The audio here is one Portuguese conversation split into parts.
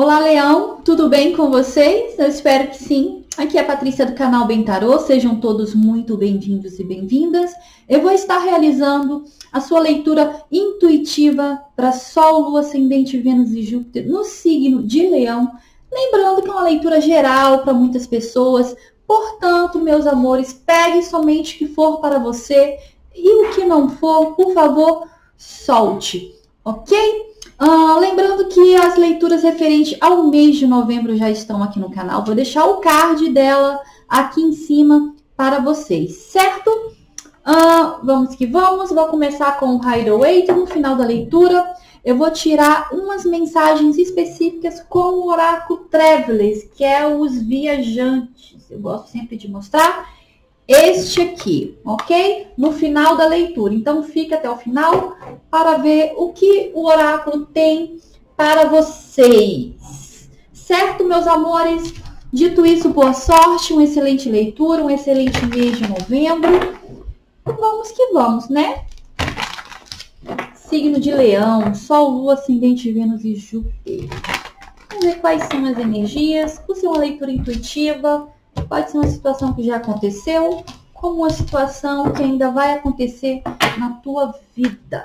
Olá, Leão, tudo bem com vocês? Eu espero que sim. Aqui é a Patrícia do canal Bem Tarot, sejam todos muito bem-vindos e bem-vindas. Eu vou estar realizando a sua leitura intuitiva para Sol, Lua, Ascendente, Vênus e Júpiter no signo de Leão. Lembrando que é uma leitura geral para muitas pessoas, portanto, meus amores, pegue somente o que for para você e o que não for, por favor, solte, ok? Lembrando que as leituras referentes ao mês de novembro já estão aqui no canal. Vou deixar o card dela aqui em cima para vocês, certo? Vamos que vamos. Vou começar com o Rider-Waite. No final da leitura, eu vou tirar umas mensagens específicas com o oráculo Travelers, que é os viajantes. Eu gosto sempre de mostrar este aqui, ok? No final da leitura. Então, fica até o final para ver o que o oráculo tem para vocês. Certo, meus amores? Dito isso, boa sorte, uma excelente leitura, um excelente mês de novembro. Vamos que vamos, né? Signo de Leão, Sol, Lua, Ascendente, Vênus e Júpiter. Vamos ver quais são as energias. Por ser uma leitura intuitiva, pode ser uma situação que já aconteceu, como uma situação que ainda vai acontecer na tua vida.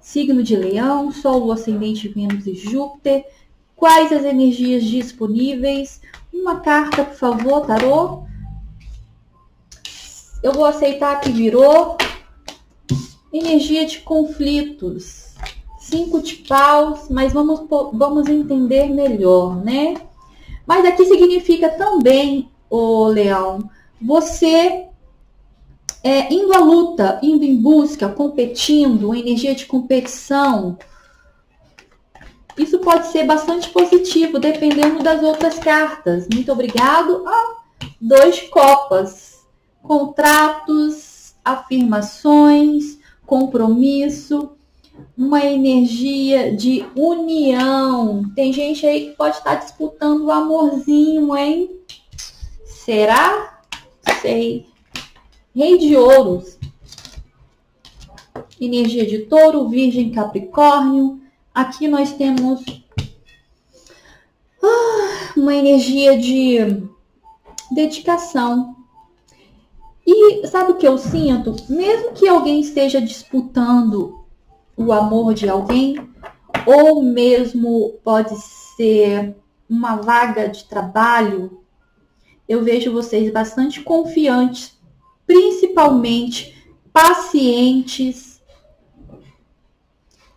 Signo de Leão, Sol, Lua, Ascendente, Vênus e Júpiter. Quais as energias disponíveis? Uma carta, por favor, tarô. Eu vou aceitar que virou. Energia de conflitos. 5 de paus, mas vamos entender melhor, né? Mas aqui significa também, ô Leão, você indo à luta, indo em busca, competindo, energia de competição. Isso pode ser bastante positivo, dependendo das outras cartas. Muito obrigado. Ah, 2 copas. Contratos, afirmações, compromisso, uma energia de união. Tem gente aí que pode estar disputando o amorzinho, hein? Será? Sei. Rei de ouros. Energia de touro, virgem, capricórnio. Aqui nós temos uma energia de dedicação. E sabe o que eu sinto? Mesmo que alguém esteja disputando o amor de alguém, ou mesmo pode ser uma vaga de trabalho, eu vejo vocês bastante confiantes, principalmente pacientes,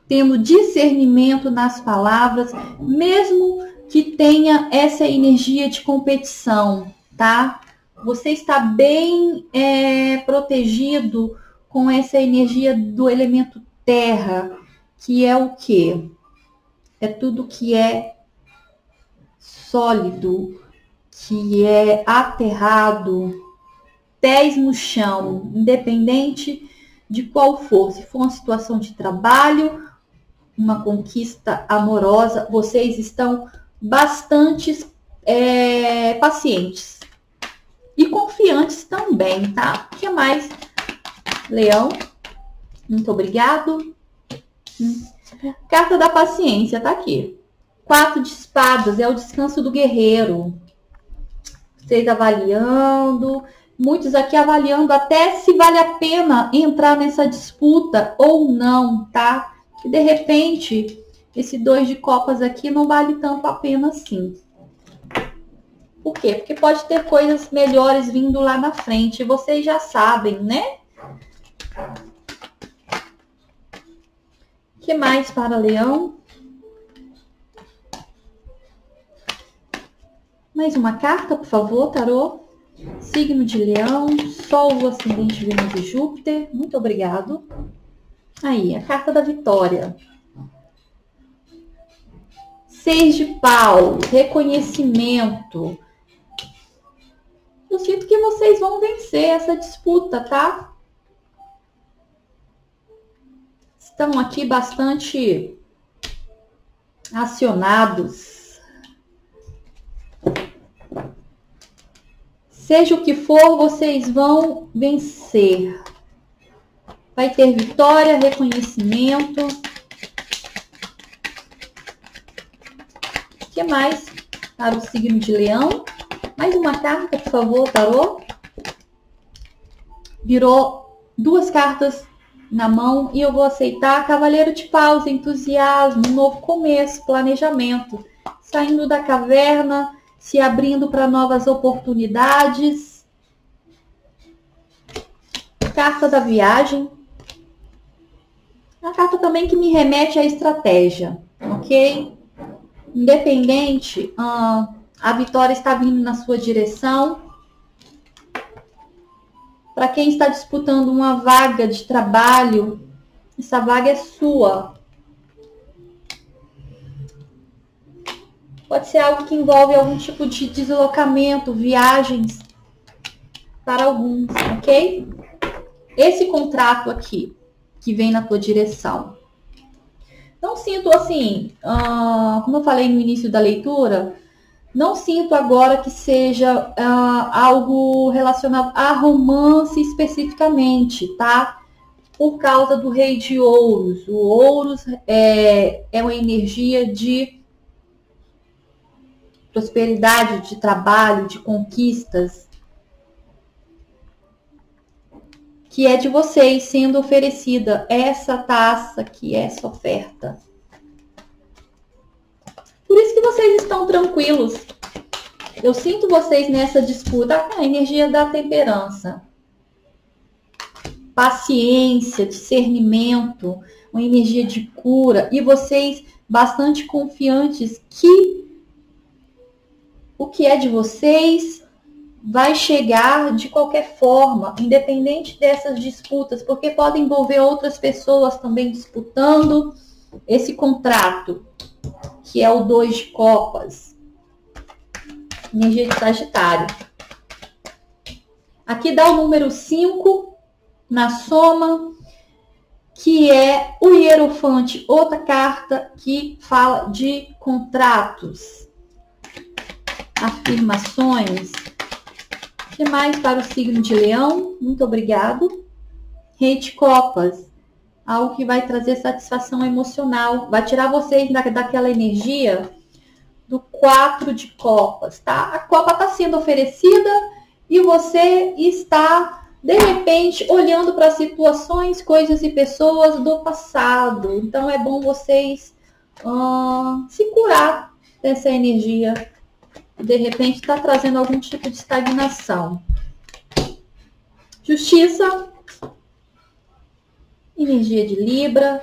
tendo discernimento nas palavras, mesmo que tenha essa energia de competição, tá? Você está bem protegido com essa energia do elemento terra, que é o quê? É tudo que é sólido, que é aterrado, pés no chão, independente de qual for. Se for uma situação de trabalho, uma conquista amorosa, vocês estão bastante pacientes e confiantes também, tá? O que mais, Leão? Muito obrigado. Carta da paciência, tá aqui. 4 de espadas, é o descanso do guerreiro. Vocês avaliando, muitos aqui avaliando até se vale a pena entrar nessa disputa ou não, tá? Que de repente, esse 2 de copas aqui não vale tanto a pena assim. Por quê? Porque pode ter coisas melhores vindo lá na frente, vocês já sabem, né? O que mais para Leão? Mais uma carta, por favor, tarô. Signo de Leão, Sol, Lua, Ascendente, Vênus e Júpiter. Muito obrigado. Aí, a carta da vitória. 6 de paus, reconhecimento. Eu sinto que vocês vão vencer essa disputa, tá? Estão aqui bastante acionados. Seja o que for, vocês vão vencer. Vai ter vitória, reconhecimento. O que mais para o signo de Leão? Mais uma carta, por favor, tarô. Virou duas cartas na mão e eu vou aceitar. Cavaleiro de Paus, entusiasmo, um novo começo, planejamento. Saindo da caverna, se abrindo para novas oportunidades. Carta da viagem. Uma carta também que me remete à estratégia, ok? Independente, a vitória está vindo na sua direção. Para quem está disputando uma vaga de trabalho, essa vaga é sua. Pode ser algo que envolve algum tipo de deslocamento, viagens, para alguns, ok? Esse contrato aqui, que vem na tua direção. Não sinto assim, como eu falei no início da leitura, não sinto agora que seja algo relacionado a romance especificamente, tá? Por causa do Rei de Ouros. O Ouros é uma energia de prosperidade, de trabalho, de conquistas. Que é de vocês sendo oferecida essa taça, que é essa oferta. Por isso que vocês estão tranquilos. Eu sinto vocês nessa disputa. A energia da temperança. Paciência, discernimento, uma energia de cura. E vocês bastante confiantes que o que é de vocês vai chegar de qualquer forma, independente dessas disputas, porque podem envolver outras pessoas também disputando esse contrato, que é o 2 de copas. Energia de Sagitário. Aqui dá o número 5 na soma, que é o Hierofante, outra carta que fala de contratos, afirmações. O que mais para o signo de Leão? Muito obrigado. Rei de Copas. Algo que vai trazer satisfação emocional. Vai tirar vocês daquela energia do 4 de copas, tá? A Copa está sendo oferecida e você está, de repente, olhando para situações, coisas e pessoas do passado. Então, é bom vocês se curar dessa energia. De repente, está trazendo algum tipo de estagnação. Justiça. Energia de Libra.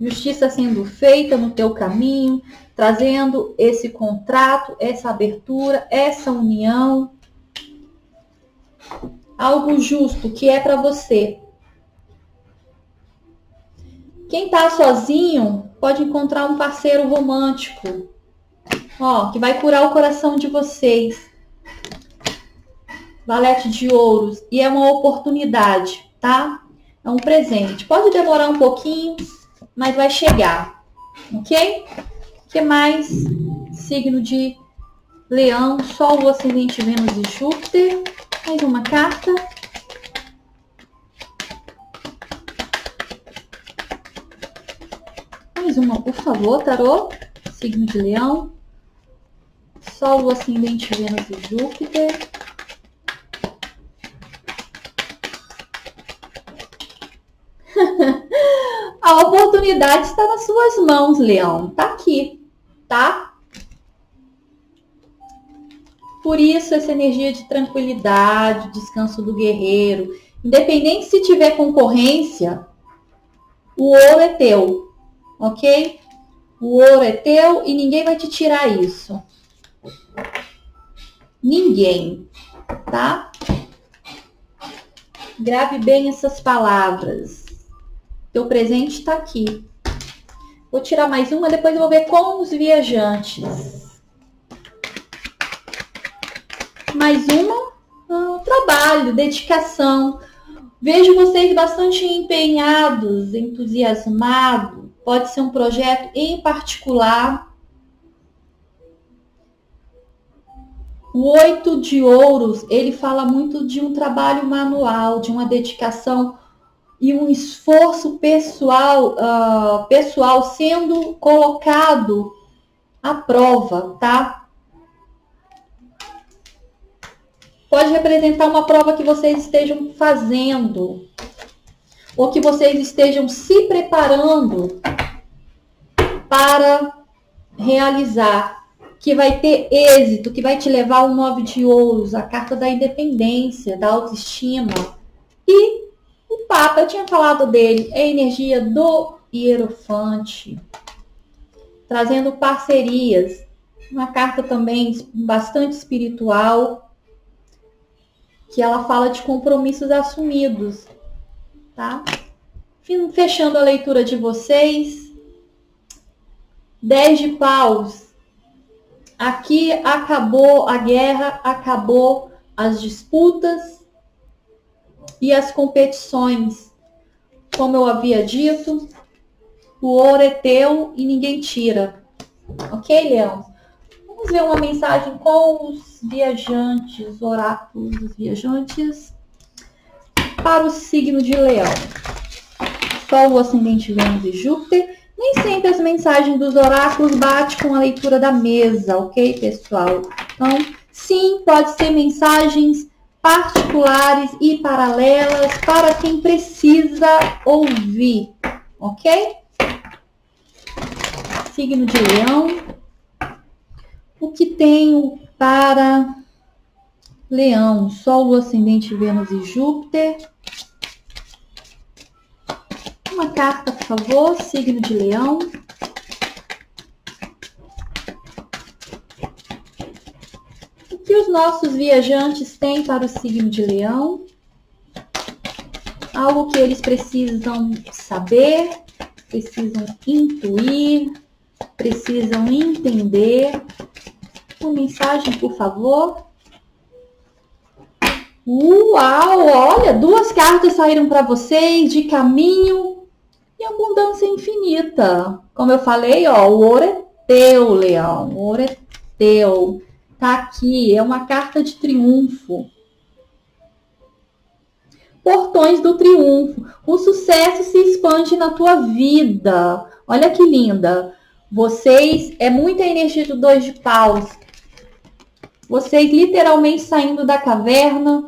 Justiça sendo feita no teu caminho. Trazendo esse contrato, essa abertura, essa união. Algo justo, que é para você. Quem está sozinho, pode encontrar um parceiro romântico. Ó, que vai curar o coração de vocês. Valete de Ouros. E é uma oportunidade, tá? É um presente. Pode demorar um pouquinho, mas vai chegar. Ok? O que mais? Signo de Leão. Sol, o ascendente, Vênus e Júpiter. Mais uma carta. Mais uma, por favor, tarô. Signo de Leão. Sol, o ascendente, Vênus e Júpiter. A oportunidade está nas suas mãos, Leão. Tá aqui, tá? Por isso, essa energia de tranquilidade, descanso do guerreiro. Independente se tiver concorrência, o ouro é teu, ok? O ouro é teu e ninguém vai te tirar isso. Ninguém, tá? Grave bem essas palavras. Teu presente está aqui. Vou tirar mais uma, depois eu vou ver com os viajantes. Mais uma. Trabalho, dedicação. Vejo vocês bastante empenhados, entusiasmados. Pode ser um projeto em particular. O 8 de ouros, ele fala muito de um trabalho manual, de uma dedicação e um esforço pessoal sendo colocado a prova, tá? Pode representar uma prova que vocês estejam fazendo, ou que vocês estejam se preparando para realizar, que vai ter êxito, que vai te levar ao 9 de ouros, a carta da independência, da autoestima. E o Papa, eu tinha falado dele, é a energia do Hierofante, trazendo parcerias, uma carta também bastante espiritual, que ela fala de compromissos assumidos, tá? Fechando a leitura de vocês, 10 de paus. Aqui acabou a guerra, acabou as disputas e as competições. Como eu havia dito, o ouro é teu e ninguém tira. Ok, Leão? Vamos ver uma mensagem com os viajantes, oráculos dos viajantes, para o signo de Leão. Sol, Lua, Ascendente, Vênus e Júpiter. Nem sempre as mensagens dos oráculos batem com a leitura da mesa, ok, pessoal? Então, sim, pode ser mensagens particulares e paralelas para quem precisa ouvir, ok? Signo de Leão. O que tenho para Leão? Sol, Lua, Ascendente, Vênus e Júpiter. Uma carta, por favor, signo de Leão. O que os nossos viajantes têm para o signo de Leão? Algo que eles precisam saber, precisam intuir, precisam entender. Uma mensagem, por favor. Uau! Olha, 2 cartas saíram para vocês de caminho e abundância infinita. Como eu falei, ó, o ouro é teu, Leão. O ouro é teu. Tá aqui, é uma carta de triunfo. Portões do triunfo. O sucesso se expande na tua vida. Olha que linda. Vocês, é muita energia do 2 de paus. Vocês literalmente saindo da caverna,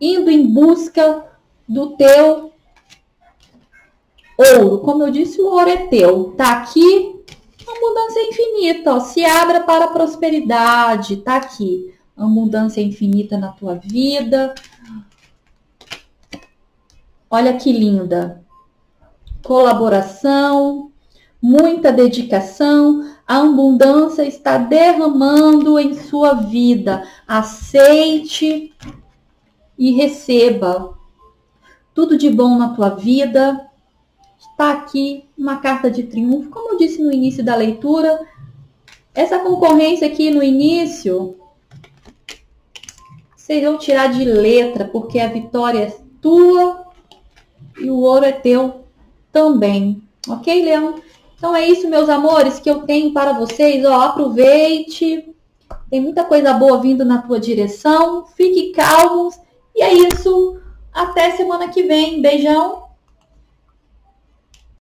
indo em busca do teu ouro, como eu disse, o ouro é teu. Tá aqui, abundância infinita, ó. Se abra para a prosperidade. Tá aqui, abundância infinita na tua vida. Olha que linda. Colaboração, muita dedicação. A abundância está derramando em sua vida. Aceite e receba tudo de bom na tua vida. Tá aqui uma carta de triunfo, como eu disse no início da leitura. Essa concorrência aqui no início, vocês vão tirar de letra, porque a vitória é tua e o ouro é teu também. Ok, Leão? Então é isso, meus amores, que eu tenho para vocês. Ó, aproveite, tem muita coisa boa vindo na tua direção. Fique calmos. E é isso. Até semana que vem. Beijão.